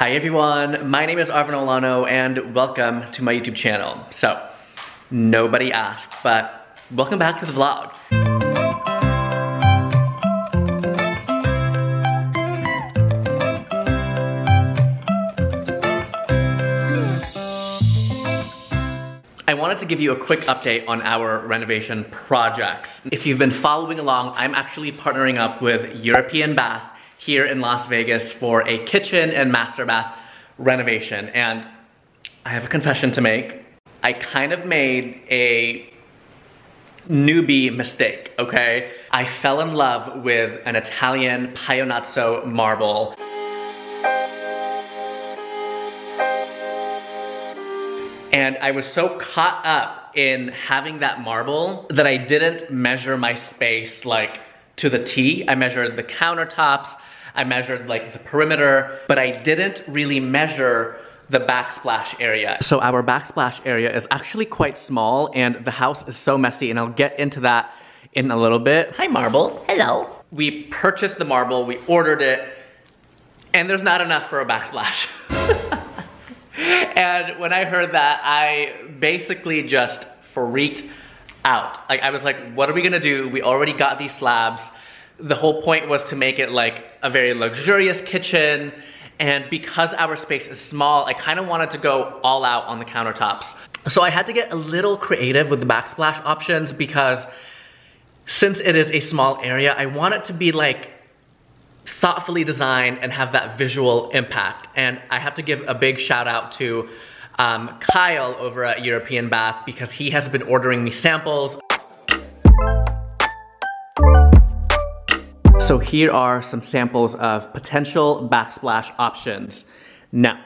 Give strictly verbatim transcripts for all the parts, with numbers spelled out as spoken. Hi everyone, my name is Arvin Olano and welcome to my YouTube channel. So, nobody asked, but welcome back to the vlog. I wanted to give you a quick update on our renovation projects. If you've been following along, I'm actually partnering up with European Bath here in Las Vegas for a kitchen and master bath renovation. And I have a confession to make. I kind of made a newbie mistake, okay? I fell in love with an Italian Paonazzo marble. And I was so caught up in having that marble that I didn't measure my space like to the T. I measured the countertops, I measured like the perimeter, but I didn't really measure the backsplash area. So our backsplash area is actually quite small and the house is so messy, and I'll get into that in a little bit. Hi marble. Hello. We purchased the marble, we ordered it, and there's not enough for a backsplash. And when I heard that, I basically just freaked out. Like I was like, what are we gonna do? We already got these slabs. The whole point was to make it like a very luxurious kitchen. And because our space is small, I kind of wanted to go all out on the countertops. So I had to get a little creative with the backsplash options because since it is a small area, I want it to be like thoughtfully designed and have that visual impact. And I have to give a big shout out to Um, Kyle over at European Bath because he has been ordering me samples. So here are some samples of potential backsplash options. Now,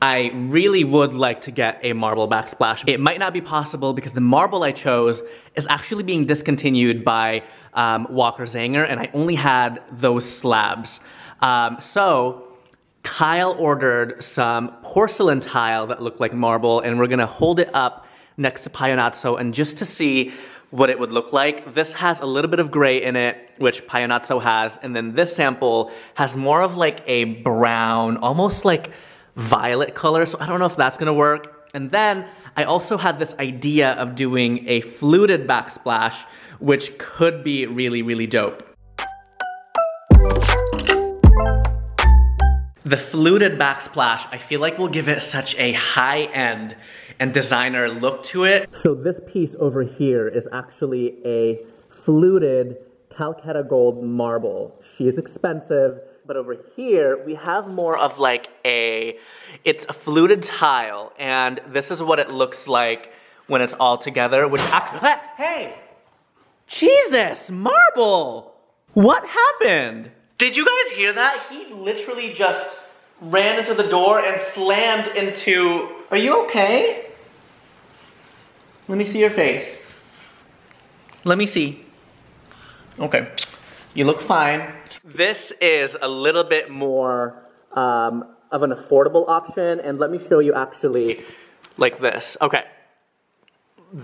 I really would like to get a marble backsplash. It might not be possible because the marble I chose is actually being discontinued by um, Walker Zanger, and I only had those slabs. Um, so Kyle ordered some porcelain tile that looked like marble, and we're gonna hold it up next to Paonazzo and just to see what it would look like. This has a little bit of gray in it, which Paonazzo has, and then this sample has more of like a brown, almost like violet color, so I don't know if that's gonna work. And then I also had this idea of doing a fluted backsplash, which could be really, really dope. The fluted backsplash, I feel like will give it such a high-end and designer look to it. So this piece over here is actually a fluted Calacatta gold marble. She is expensive, but over here we have more of like a, it's a fluted tile, and this is what it looks like when it's all together, which actually, hey, Jesus, marble, what happened? Did you guys hear that? He literally just ran into the door and slammed into... Are you okay? Let me see your face. Let me see. Okay. You look fine. This is a little bit more um, of an affordable option, and let me show you actually like this. Okay.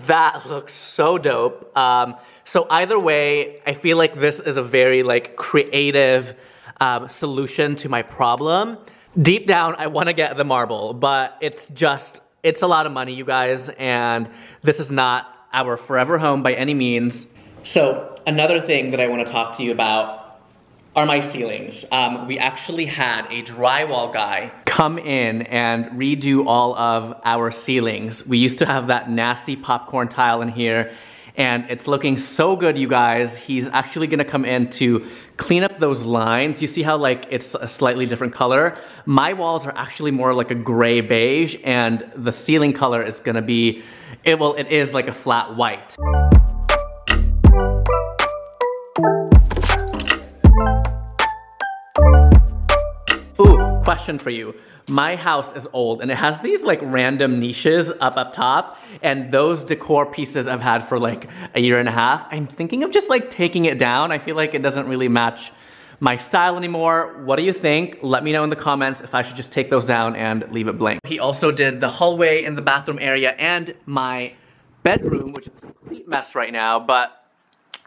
That looks so dope. Um, so either way, I feel like this is a very like creative um, solution to my problem. Deep down, I wanna get the marble, but it's just, it's a lot of money, you guys, and this is not our forever home by any means. So another thing that I wanna talk to you about are my ceilings. Um, we actually had a drywall guy come in and redo all of our ceilings. We used to have that nasty popcorn tile in here, and it's looking so good, you guys. He's actually gonna come in to clean up those lines. You see how like it's a slightly different color? My walls are actually more like a gray beige, and the ceiling color is gonna be, it will, it is like a flat white. Question for you. My house is old and it has these like random niches up up top, and those decor pieces I've had for like a year and a half. I'm thinking of just like taking it down. I feel like it doesn't really match my style anymore. What do you think? Let me know in the comments if I should just take those down and leave it blank. He also did the hallway and the bathroom area and my bedroom, which is a complete mess right now, but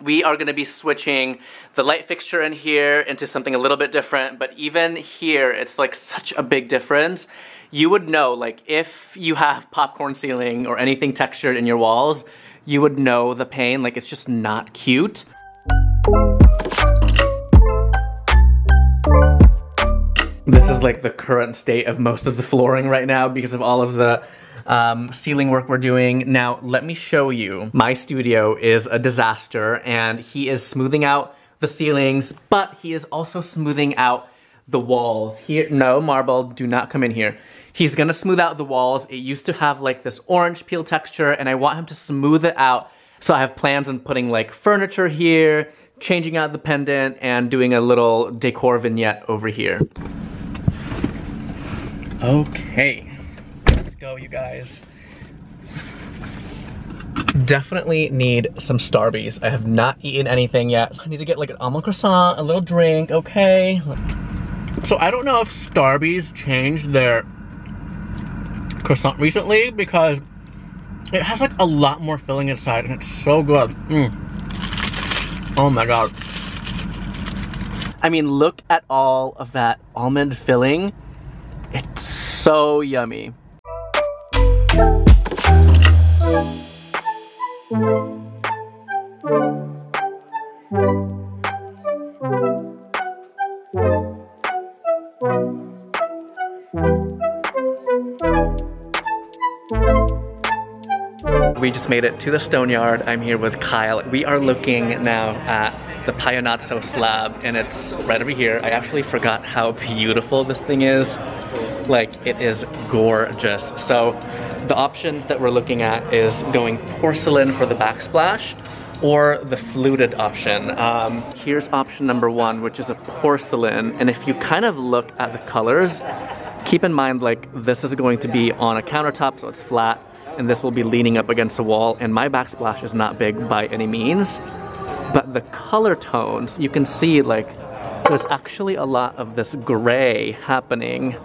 we are going to be switching the light fixture in here into something a little bit different, but even here, it's like such a big difference. You would know, like, if you have popcorn ceiling or anything textured in your walls, you would know the pain. Like, it's just not cute. This is like the current state of most of the flooring right now because of all of the Um, ceiling work we're doing. Now, let me show you. My studio is a disaster, and he is smoothing out the ceilings, but he is also smoothing out the walls. Here, no, marble, do not come in here. He's gonna smooth out the walls. It used to have like this orange peel texture, and I want him to smooth it out. So I have plans on putting like furniture here, changing out the pendant, and doing a little decor vignette over here. Okay. Go, you guys. Definitely need some Starbies. I have not eaten anything yet. So I need to get like an almond croissant, a little drink, okay. So I don't know if Starbies changed their croissant recently because it has like a lot more filling inside and it's so good. Mm. Oh my God. I mean, look at all of that almond filling. It's so yummy. We just made it to the stone yard. I'm here with Kyle. We are looking now at the Paonazzo slab, and it's right over here. I actually forgot how beautiful this thing is. Like, it is gorgeous. So the options that we're looking at is going porcelain for the backsplash or the fluted option. Um, here's option number one, which is a porcelain. And if you kind of look at the colors, keep in mind, like, this is going to be on a countertop, so it's flat, and this will be leaning up against a wall, and my backsplash is not big by any means. But the color tones, you can see, like, there's actually a lot of this gray happening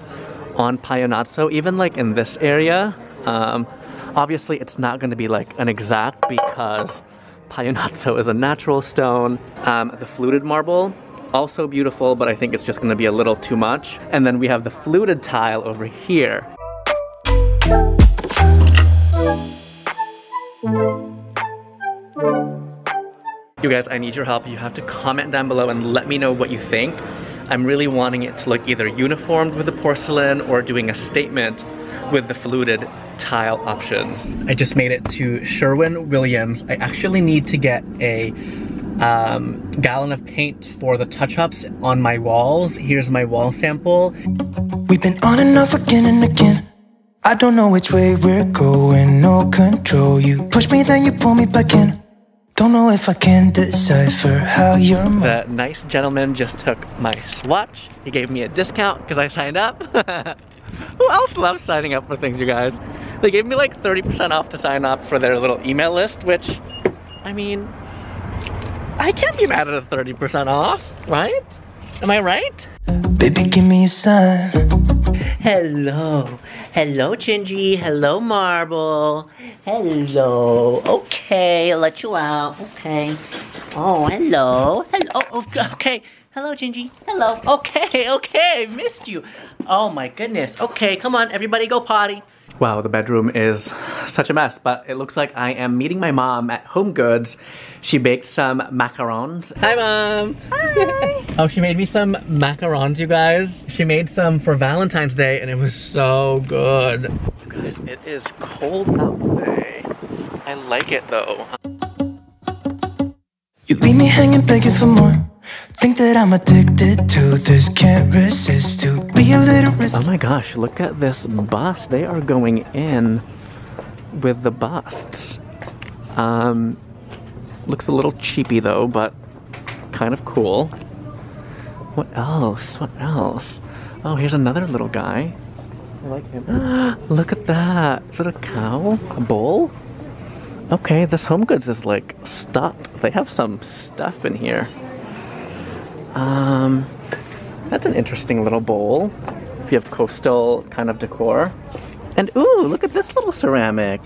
on Paonazzo, even like in this area. Um, obviously it's not gonna be like an exact because Paonazzo is a natural stone. Um, the fluted marble, also beautiful, but I think it's just gonna be a little too much. And then we have the fluted tile over here. You guys, I need your help. You have to comment down below and let me know what you think. I'm really wanting it to look either uniformed with the porcelain or doing a statement with the fluted tile options. I just made it to Sherwin-Williams. I actually need to get a um, gallon of paint for the touch-ups on my walls. Here's my wall sample. We've been on and off again and again. I don't know which way we're going, no control. You push me, then you pull me back in. Don't know if I can decipher how you're my... The nice gentleman just took my swatch. He gave me a discount because I signed up. Who else loves signing up for things, you guys? They gave me like thirty percent off to sign up for their little email list, which, I mean, I can't be mad at a thirty percent off, right? Am I right? Baby, give me a sign. Hello. Hello, Gingy. Hello, Marble. Hello. Okay, I'll let you out. Okay. Oh, hello. Hello. Oh, okay. Hello, Gingy. Hello. Okay, okay. Missed you. Oh, my goodness. Okay, come on. Everybody go potty. Wow, the bedroom is such a mess, but it looks like I am meeting my mom at Home Goods. She baked some macarons. Hi, Mom. Hi. Oh, she made me some macarons, you guys. She made some for Valentine's Day, and it was so good. You guys, it is cold out today. I like it, though. You leave me hanging, begging for more. Think that I'm addicted to this, can't resist to be a little risky. Oh my gosh, look at this bust. They are going in with the busts. Um, looks a little cheapy though, but kind of cool. What else? What else? Oh, here's another little guy. I like him. Look at that. Is it a cow? A bull? Okay, this Home Goods is like stocked. They have some stuff in here. Um, that's an interesting little bowl, if you have coastal kind of decor. And ooh, look at this little ceramic.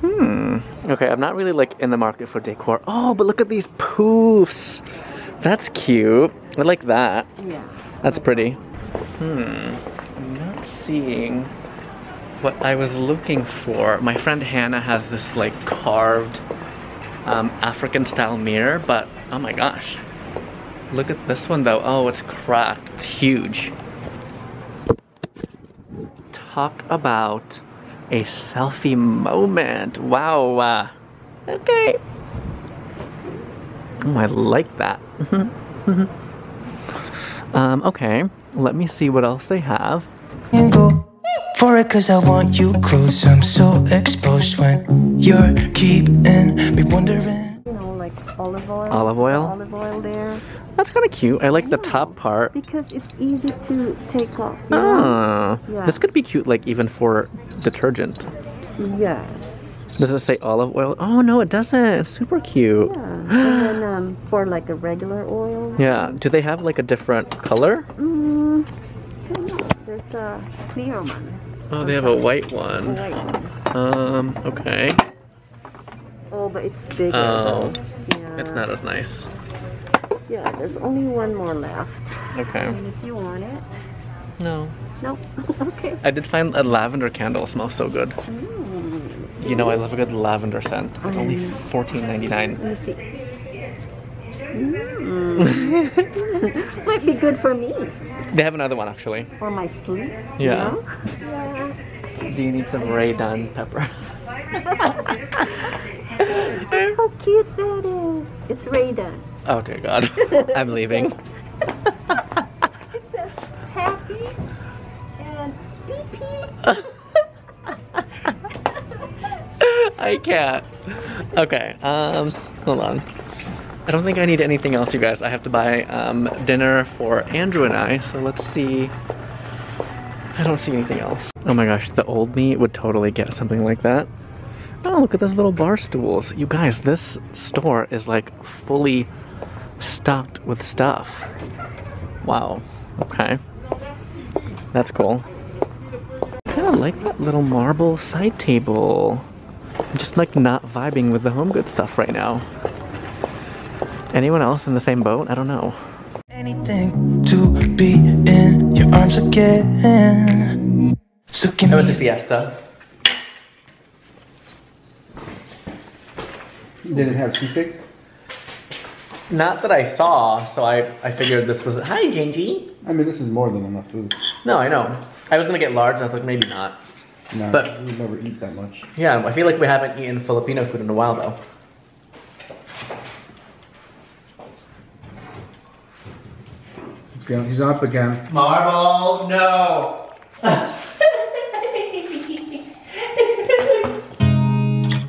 Hmm, Okay, I'm not really like in the market for decor. Oh, but look at these poofs. That's cute. I like that. Yeah. That's pretty. Hmm. I'm not seeing what I was looking for. My friend Hannah has this like carved um, African style mirror, but oh my gosh. Look at this one though. Oh, it's cracked. It's huge. Talk about a selfie moment. Wow. Uh, okay. Oh, I like that. Mm-hmm. Mm-hmm. Um, okay. Let me see what else they have. Go for it, cause I want you close. I'm so exposed when you're keeping me wondering. You know, like olive oil. Olive oil. Olive oil there. That's kind of cute. I like I the top part. Because it's easy to take off. Yeah. Ah, yeah. This could be cute, like even for detergent. Yeah. Does it say olive oil? Oh no, it doesn't. It's super cute. Yeah. And then um, for like a regular oil. Yeah. Do they have like a different color? Mm, I don't know. There's a clear one. Oh, they have a white one. A white one. Um. Okay. Oh, but it's bigger. Oh. Yeah. It's not as nice. Yeah, there's only one more left. Okay. I mean, if you want it. No. Nope. Okay. I did find a lavender candle. Smells so good. Mm. You know, I love a good lavender scent. It's mm. only fourteen ninety-nine. Let me see. Mm. Might be good for me. They have another one actually. For my sleep. Yeah. You know? Yeah. Do you need some Ray Dunn pepper? Look how cute that is. It's Ray Dunn. Oh dear God, I'm leaving. It says happy and pee-pee. I can't. Okay, um, hold on. I don't think I need anything else, you guys. I have to buy um, dinner for Andrew and I, so let's see. I don't see anything else. Oh my gosh, the old me would totally get something like that. Oh, look at those little bar stools. You guys, this store is like fully stocked with stuff. Wow. Okay. That's cool. I kind of like that little marble side table. I'm just like not vibing with the Home Goods stuff right now. Anyone else in the same boat? I don't know. Anything to be in your arms again. So give me the fiesta. Did it have seasick? Not that I saw, so I, I figured this was... Hi, Gingy! I mean, this is more than enough food. No, I know. I was going to get large, and I was like, maybe not. No, but we never eat that much. Yeah, I feel like we haven't eaten Filipino food in a while, though. He's up again. Marble, no!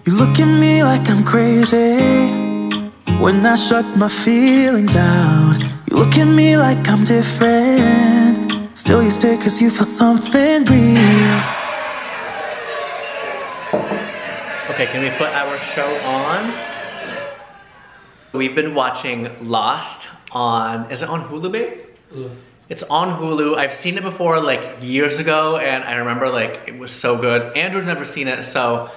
You look at me like I'm crazy when I shut my feelings out. You look at me like I'm different. Still you stay cause you feel something real. Okay, can we put our show on? We've been watching Lost on, is it on Hulu, babe? Mm. It's on Hulu. I've seen it before like years ago and I remember like it was so good. Andrew's never seen it, so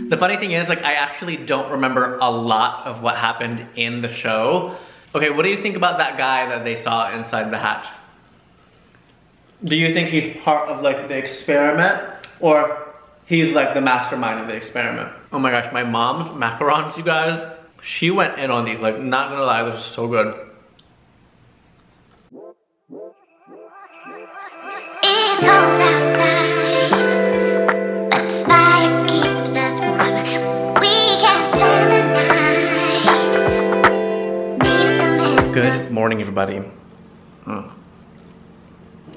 the funny thing is, like, I actually don't remember a lot of what happened in the show. Okay, what do you think about that guy that they saw inside the hatch? Do you think he's part of, like, the experiment? Or he's, like, the mastermind of the experiment? Oh my gosh, my mom's macarons, you guys, she went in on these. Like, not gonna lie, this is so good. It's cold outside. Good morning, everybody. Oh.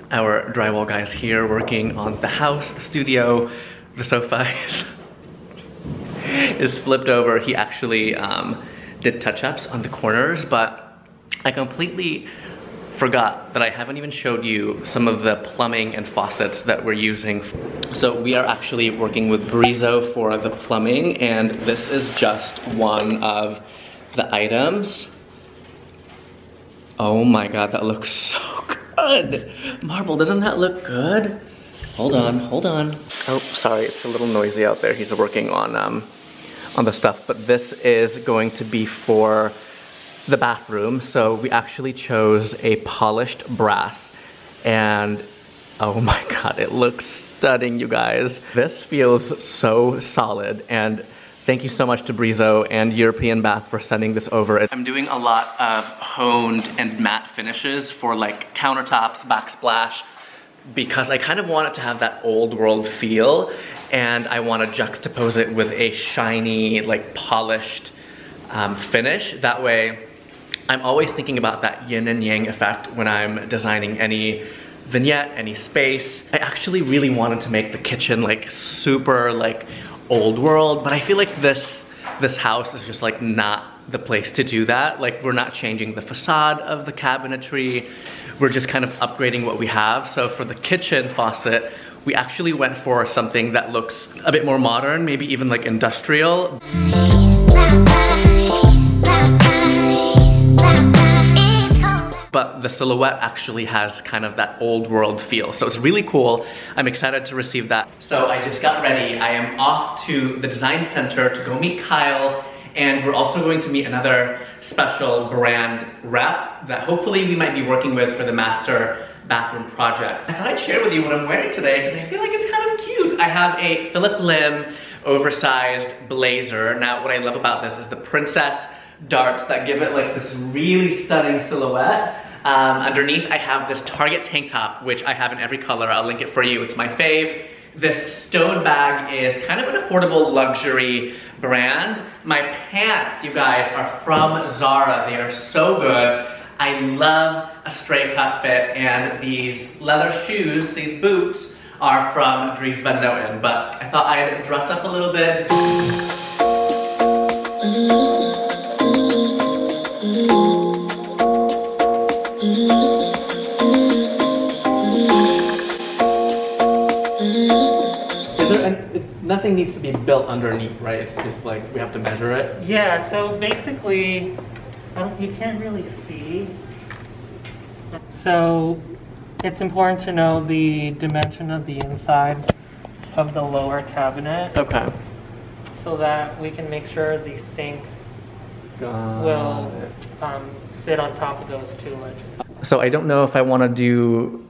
Our drywall guy is here working on the house, the studio. The sofa is, is flipped over. He actually um, did touch-ups on the corners, but I completely forgot that I haven't even showed you some of the plumbing and faucets that we're using. So we are actually working with Brizo for the plumbing, and this is just one of the items. Oh my God, that looks so good. Marble, doesn't that look good? Hold on, hold on. Oh, sorry, it's a little noisy out there. He's working on um, on the stuff, but this is going to be for the bathroom. So we actually chose a polished brass, and oh my god, it looks stunning, you guys. This feels so solid, and thank you so much to Brizo and European Bath for sending this over. I'm doing a lot of honed and matte finishes for like countertops, backsplash, because I kind of want it to have that old world feel, and I want to juxtapose it with a shiny, like polished um, finish. That way, I'm always thinking about that yin and yang effect when I'm designing any vignette, any space. I actually really wanted to make the kitchen like super like old world, but I feel like this this house is just like not the place to do that. Like, we're not changing the facade of the cabinetry, we're just kind of upgrading what we have. So for the kitchen faucet, we actually went for something that looks a bit more modern, maybe even like industrial. But the silhouette actually has kind of that old world feel. So it's really cool. I'm excited to receive that. So I just got ready. I am off to the design center to go meet Kyle, and we're also going to meet another special brand rep that hopefully we might be working with for the master bathroom project. I thought I'd share with you what I'm wearing today because I feel like it's kind of cute. I have a Philip Lim oversized blazer. Now, what I love about this is the princess darts that give it like this really stunning silhouette. Um, underneath, I have this Target tank top, which I have in every color. I'll link it for you. It's my fave. This Stone bag is kind of an affordable luxury brand. My pants, you guys, are from Zara. They are so good. I love a straight cut fit, and these leather shoes, these boots, are from Dries Van Noten, but I thought I'd dress up a little bit. Nothing needs to be built underneath, right? It's just like we have to measure it. Yeah, so basically, um, you can't really see. So it's important to know the dimension of the inside of the lower cabinet. Okay. So that we can make sure the sink Got will um, sit on top of those two ledges. So I don't know if I want to do,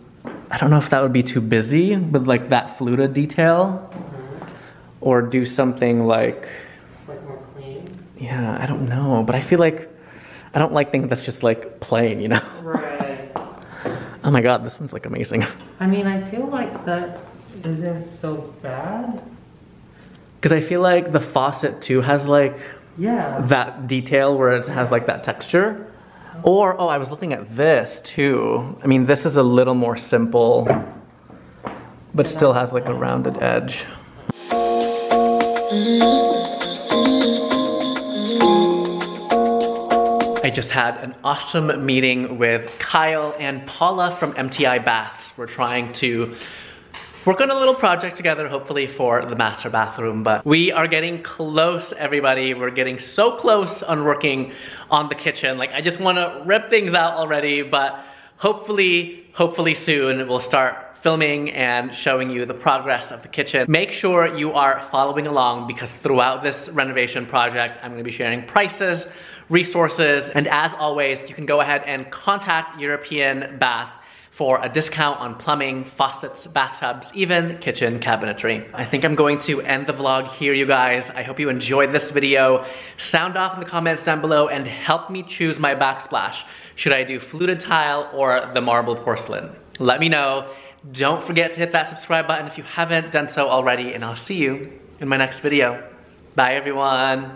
I don't know if that would be too busy with like that fluted detail. Or do something like, like more clean? Yeah, I don't know, but I feel like I don't like things that's just like plain, you know? Right. Oh my god, this one's like amazing. I mean, I feel like that isn't so bad. Because I feel like the faucet too has like yeah that detail where it has like that texture. Oh. Or, oh, I was looking at this too. I mean, this is a little more simple, but yeah, still has like a rounded edge. I just had an awesome meeting with Kyle and Paula from M T I Baths. We're trying to work on a little project together, hopefully for the master bathroom, but we are getting close, everybody. We're getting so close on working on the kitchen. Like, I just want to rip things out already, but hopefully, hopefully soon we'll start filming and showing you the progress of the kitchen. Make sure you are following along because throughout this renovation project, I'm gonna be sharing prices, resources, and as always, you can go ahead and contact European Bath for a discount on plumbing, faucets, bathtubs, even kitchen cabinetry. I think I'm going to end the vlog here, you guys. I hope you enjoyed this video. Sound off in the comments down below and help me choose my backsplash. Should I do fluted tile or the marble porcelain? Let me know. Don't forget to hit that subscribe button if you haven't done so already, and I'll see you in my next video. Bye, everyone.